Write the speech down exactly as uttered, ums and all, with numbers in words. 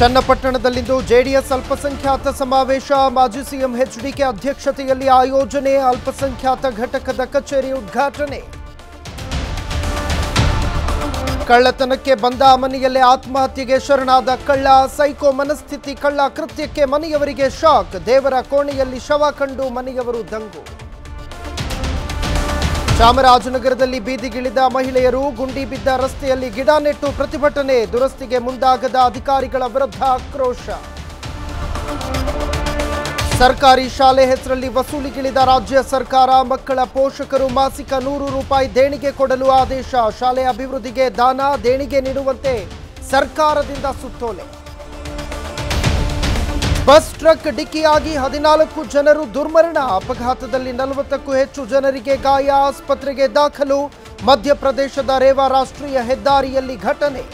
ಚನ್ನಪಟ್ಟಣದಲ್ಲಿಂದು JDS ಅಲ್ಪಸಂಖ್ಯಾತ ಸಮಾವೇಶ ಮಾಜಿ ಸಿಎಂ ಎಚ್ಡಿಕೆ ಅಧ್ಯಕ್ಷತೆಯಲ್ಲಿ ಆಯೋಜನೆ ಅಲ್ಪಸಂಖ್ಯಾತ ಘಟಕದ ಕಚೇರಿ ಉದ್ಘಾಟನೆ ಕಳ್ಳತನಕ್ಕೆ ಬಂದ ಮನೆಯಲ್ಲೇ ಆತ್ಮಹತ್ಯೆಗೆ ಶರಣಾದ ಕಳ್ಳ ಸೈಕೋ ಮನಸ್ಥಿತಿ ಕಳ್ಳ ಕೃತ್ಯಕ್ಕೆ ಮನೆಯವರಿಗೆ ಶಾಕ್ ದೇವರ ಕೋಣೆಯಲ್ಲಿ ಶವ ಕಂಡು ಮನೆಯವರು ದಂಗು ಚಾಮರಾಜನಗರದಲ್ಲಿ ಬೀದಿಗಿಳಿದ ಮಹಿಳೆಯರು ಗುಂಡಿ ಬಿದ್ದ ರಸ್ತೆಯಲ್ಲಿ ಗಿಡ ನೆಟ್ಟು ಪ್ರತಿಭಟನೆ ದುರಸ್ತಿಗೆ ಮುಂದಾಗದ ಅಧಿಕಾರಿಗಳ ವಿರುದ್ಧ ಆಕ್ರೋಶ ಸರ್ಕಾರಿ ಶಾಲೆ ಹೆಸರಲ್ಲಿ ವಸೂಲಿಗಿಳಿದ ರಾಜ್ಯ ಸರ್ಕಾರ ಮಕ್ಕಳ ಪೋಷಕರು ಮಾಸಿಕ ನೂರು ರೂಪಾಯಿ ದೇಣಿಗೆ ಕೊಡಲು ಆದೇಶ ಶಾಲೆ ಅಭಿವೃದ್ಧಿಗೆ ದಾನ ದೇಣಿಗೆ ನೀಡುವಂತೆ ಸರ್ಕಾರದಿಂದ ಸುತ್ತೋಲೆ बस ट्रक डिक्कियागी हदिनाल्कु जनरु दुर्मरण अपघातदल्लि नलवत्तक्कू हेच्चु जनरिगे गाय आस्पत्रेगे दाखलु मध्यप्रदेशद रेवा राष्ट्रीय हेद्दारियल्लि घटने।